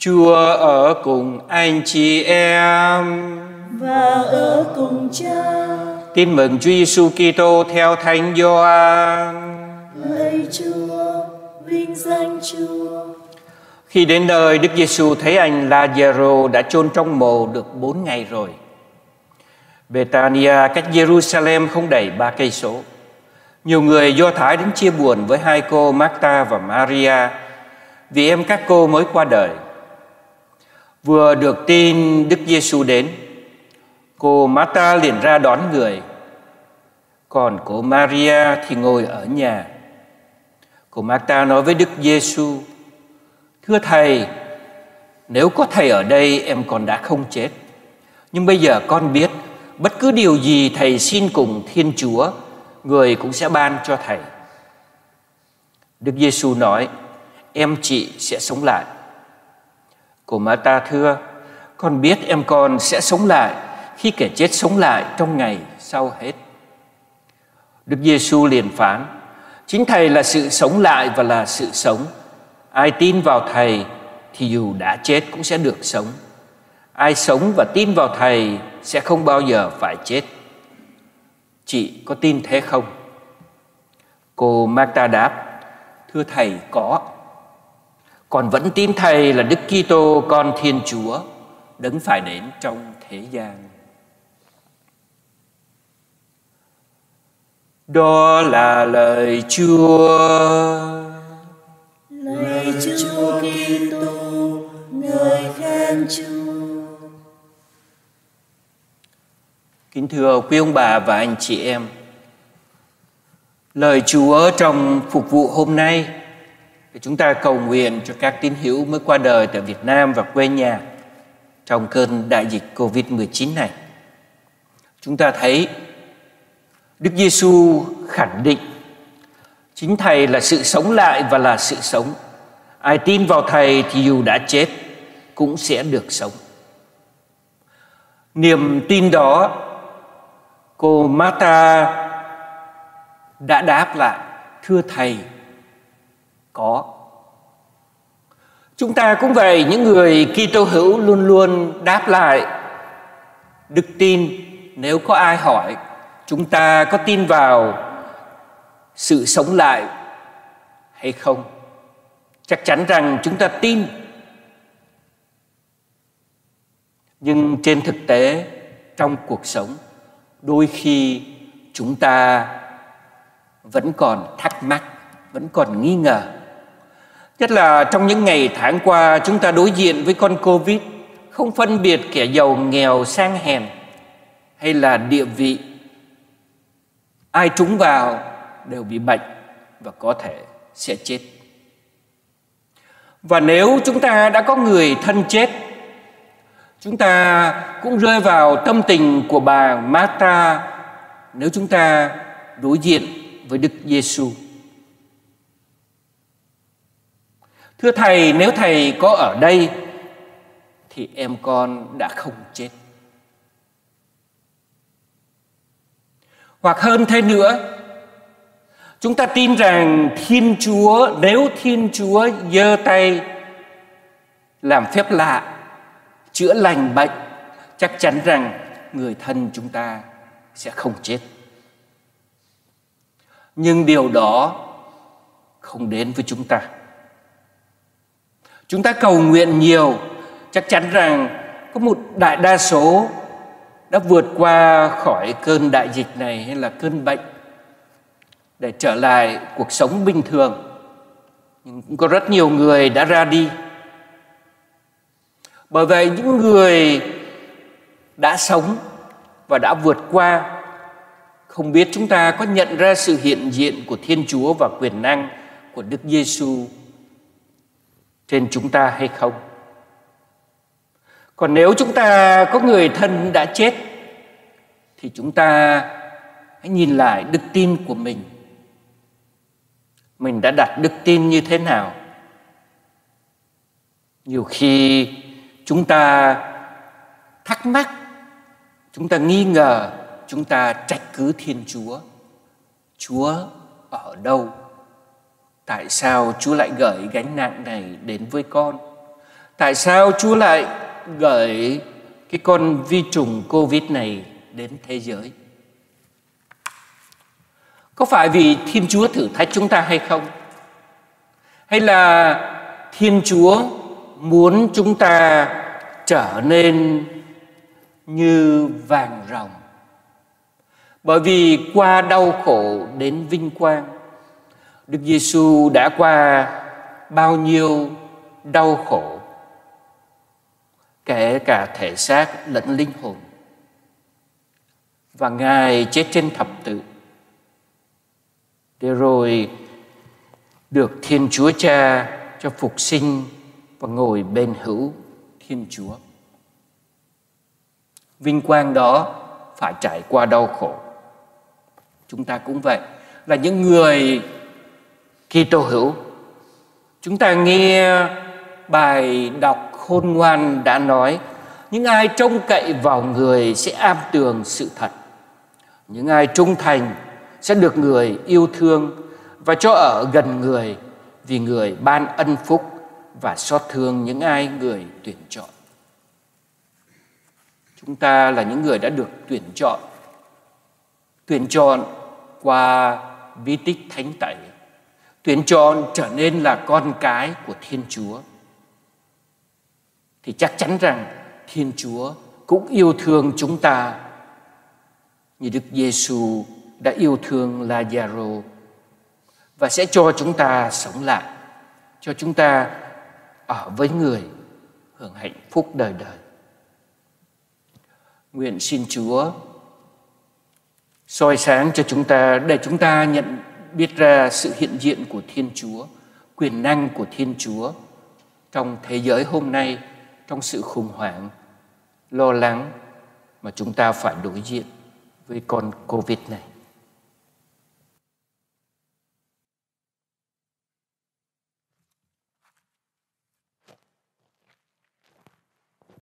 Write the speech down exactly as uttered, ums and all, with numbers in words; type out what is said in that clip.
Chúa ở cùng anh chị em và ở cùng Cha. Tin mừng Chúa Giêsu Kitô theo Thánh Gioan. Lạy Chúa, vinh danh Chúa. Khi đến nơi, Đức Giêsu thấy anh Lazarus đã chôn trong mồ được bốn ngày rồi. Betania cách Jerusalem không đầy ba cây số. Nhiều người Do Thái đến chia buồn với hai cô Martha và Maria vì em các cô mới qua đời. Vừa được tin Đức Giêsu đến, cô Martha liền ra đón người, còn cô Maria thì ngồi ở nhà. Cô Martha nói với Đức Giêsu: Thưa Thầy, nếu có Thầy ở đây em còn đã không chết. Nhưng bây giờ con biết bất cứ điều gì Thầy xin cùng Thiên Chúa, Người cũng sẽ ban cho Thầy. Đức Giêsu nói: Em chị sẽ sống lại. Cô Martha thưa: Con biết em con sẽ sống lại khi kẻ chết sống lại trong ngày sau hết. Đức Giêsu liền phán: Chính Thầy là sự sống lại và là sự sống. Ai tin vào Thầy thì dù đã chết cũng sẽ được sống. Ai sống và tin vào Thầy sẽ không bao giờ phải chết. Chị có tin thế không? Cô Martha đáp: Thưa Thầy, có. Con vẫn tin Thầy là Đức Kitô, Con Thiên Chúa, đấng phải đến trong thế gian. Đó là lời Chúa. Lạy Chúa Kitô, ngợi khen Chúa. Kính thưa quý ông bà và anh chị em, lời Chúa trong phục vụ hôm nay để chúng ta cầu nguyện cho các tín hữu mới qua đời tại Việt Nam và quê nhà trong cơn đại dịch cô vít mười chín này. Chúng ta thấy Đức Giêsu khẳng định chính Thầy là sự sống lại và là sự sống. Ai tin vào Thầy thì dù đã chết cũng sẽ được sống. Niềm tin đó cô Martha đã đáp lại: Thưa Thầy, có. Chúng ta cũng vậy, những người Kitô hữu luôn luôn đáp lại đức tin. Nếu có ai hỏi chúng ta có tin vào sự sống lại hay không, chắc chắn rằng chúng ta tin. Nhưng trên thực tế, trong cuộc sống, đôi khi chúng ta vẫn còn thắc mắc, vẫn còn nghi ngờ. Nhất là trong những ngày tháng qua, chúng ta đối diện với con Covid, không phân biệt kẻ giàu nghèo sang hèn hay là địa vị. Ai trúng vào đều bị bệnh và có thể sẽ chết. Và nếu chúng ta đã có người thân chết, chúng ta cũng rơi vào tâm tình của bà Martha nếu chúng ta đối diện với Đức Giêsu. Thưa Thầy, nếu Thầy có ở đây thì em con đã không chết. Hoặc hơn thế nữa, chúng ta tin rằng Thiên Chúa, nếu Thiên Chúa giơ tay làm phép lạ chữa lành bệnh, chắc chắn rằng người thân chúng ta sẽ không chết. Nhưng điều đó không đến với chúng ta. Chúng ta cầu nguyện nhiều, chắc chắn rằng có một đại đa số đã vượt qua khỏi cơn đại dịch này hay là cơn bệnh để trở lại cuộc sống bình thường. Nhưng cũng có rất nhiều người đã ra đi. Bởi vậy những người đã sống và đã vượt qua, không biết chúng ta có nhận ra sự hiện diện của Thiên Chúa và quyền năng của Đức Giêsu trên chúng ta hay không. Còn nếu chúng ta có người thân đã chết thì chúng ta hãy nhìn lại đức tin của mình. Mình đã đặt đức tin như thế nào? Nhiều khi chúng ta thắc mắc, chúng ta nghi ngờ, chúng ta trách cứ Thiên Chúa. Chúa ở đâu? Tại sao Chúa lại gởi gánh nặng này đến với con? tại sao Chúa lại gửi cái con vi trùng Covid này đến thế giới? Có phải vì Thiên Chúa thử thách chúng ta hay không? Hay là Thiên Chúa muốn chúng ta trở nên như vàng ròng? Bởi vì qua đau khổ đến vinh quang, Đức Giêsu đã qua bao nhiêu đau khổ, kể cả thể xác lẫn linh hồn. Và Ngài chết trên thập tự, để rồi được Thiên Chúa Cha cho phục sinh và ngồi bên hữu Thiên Chúa. Vinh quang đó phải trải qua đau khổ. Chúng ta cũng vậy, là những người Kitô hữu. Chúng ta nghe bài đọc khôn ngoan đã nói, những ai trông cậy vào người sẽ am tường sự thật. Những ai trung thành sẽ được người yêu thương và cho ở gần người, vì người ban ân phúc và xót thương những ai người tuyển chọn. Chúng ta là những người đã được tuyển chọn, tuyển chọn qua bí tích thánh tẩy, tuyển chọn trở nên là con cái của Thiên Chúa. Thì chắc chắn rằng Thiên Chúa cũng yêu thương chúng ta như Đức Giêsu đã yêu thương Lazarus, và sẽ cho chúng ta sống lại, cho chúng ta ở với người, hưởng hạnh phúc đời đời. Nguyện xin Chúa soi sáng cho chúng ta, để chúng ta nhận biết ra sự hiện diện của Thiên Chúa, quyền năng của Thiên Chúa trong thế giới hôm nay, trong sự khủng hoảng, lo lắng mà chúng ta phải đối diện với con Covid này.